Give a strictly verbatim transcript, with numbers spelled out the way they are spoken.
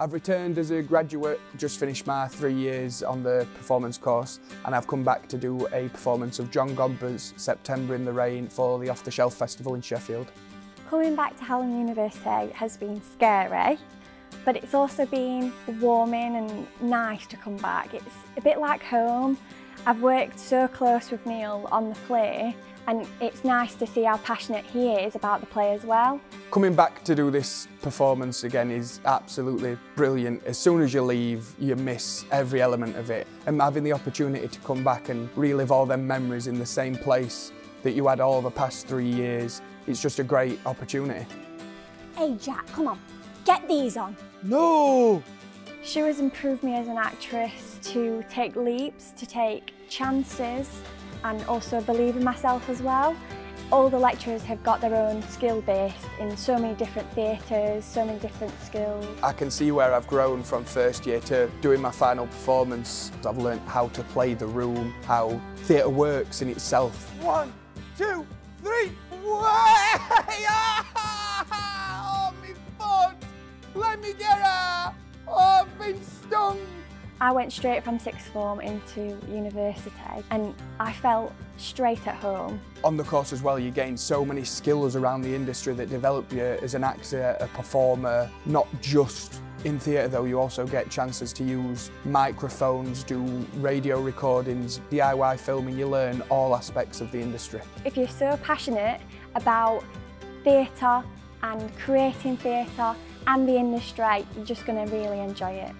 I've returned as a graduate, just finished my three years on the performance course, and I've come back to do a performance of John Godber's September in the Rain for the Off the Shelf Festival in Sheffield. Coming back to Hallam University has been scary, but it's also been warming and nice to come back. It's a bit like home. I've worked so close with Neil on the play, and it's nice to see how passionate he is about the play as well. Coming back to do this performance again is absolutely brilliant. As soon as you leave, you miss every element of it. And having the opportunity to come back and relive all them memories in the same place that you had all the past three years, it's just a great opportunity. Hey Jack, come on, get these on. No! She has improved me as an actress to take leaps, to take chances, and also believe in myself as well. All the lecturers have got their own skill base in so many different theatres, so many different skills. I can see where I've grown from first year to doing my final performance. I've learnt how to play the room, how theatre works in itself. One, two, three, oh, me foot! Let me get her! Oh, I've been stung! I went straight from sixth form into university and I felt straight at home. On the course as well, you gain so many skills around the industry that develop you as an actor, a performer, not just in theatre though. You also get chances to use microphones, do radio recordings, D I Y filming. You learn all aspects of the industry. If you're so passionate about theatre and creating theatre and the industry, you're just going to really enjoy it.